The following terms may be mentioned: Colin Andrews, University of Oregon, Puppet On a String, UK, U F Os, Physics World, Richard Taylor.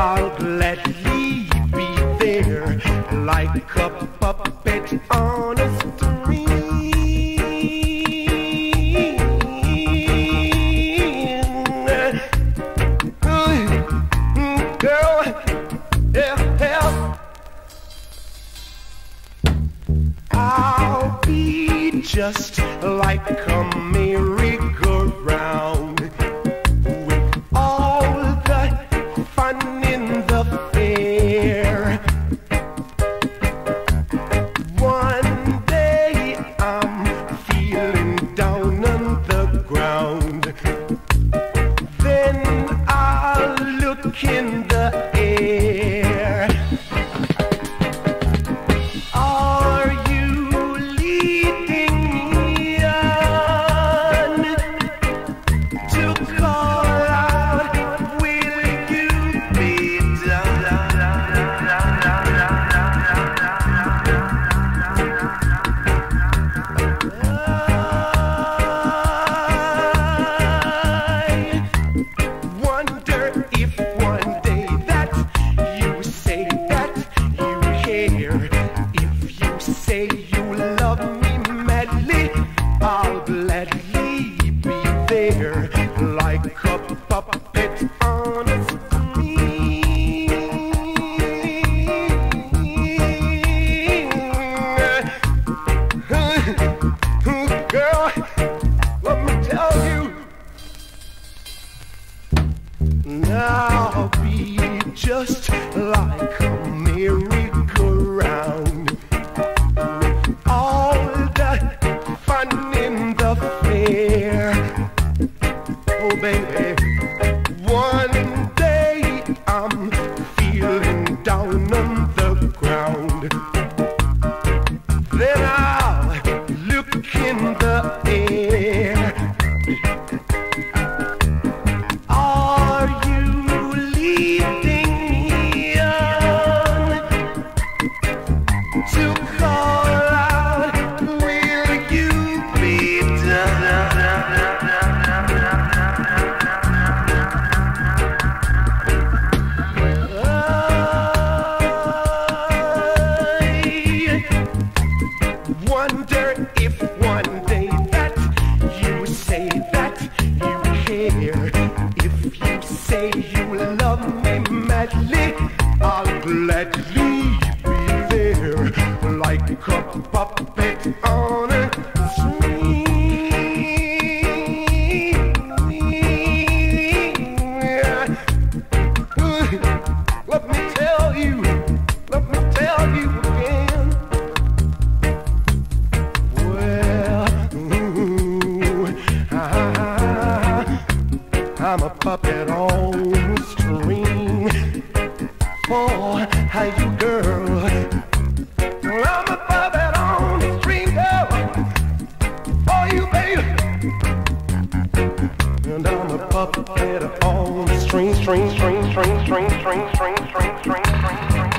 I'll gladly be there, like a puppet on a string. Girl, help. I'll be just like a merry-go-round, in the air. Are you leading me on to call out? Will you be done? I wonder if like a puppet on a string. Girl, let me tell you, I'll be just like a merry-go-round, with all the fun in the fair. Oh baby, one day I'm feeling down on the ground, then I'll look in the air. Are you leading me on to call out? Will you be done? Wonder if one day that you say that you care, if you say you love me madly, I'll gladly be there, like a puppet on a string. Let me tell you, let me tell you again. I'm a puppet on a string for you, girl. I'm a puppet on a string, girl, for you, baby. And I'm a puppet on a string, string, string, string, string, string, string, string, string, string, string.